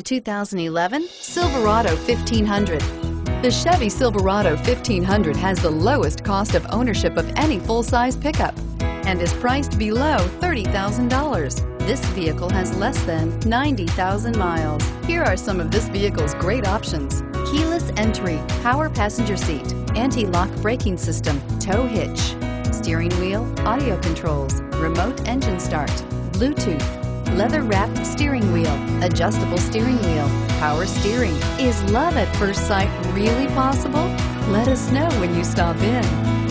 The 2011 Silverado 1500. The Chevy Silverado 1500 has the lowest cost of ownership of any full-size pickup and is priced below $30,000. This vehicle has less than 90,000 miles. Here are some of this vehicle's great options: keyless entry, power passenger seat, anti-lock braking system, tow hitch, steering wheel audio controls, remote engine start, Bluetooth, leather-wrapped steering wheel, adjustable steering wheel, power steering. Is love at first sight really possible? Let us know when you stop in.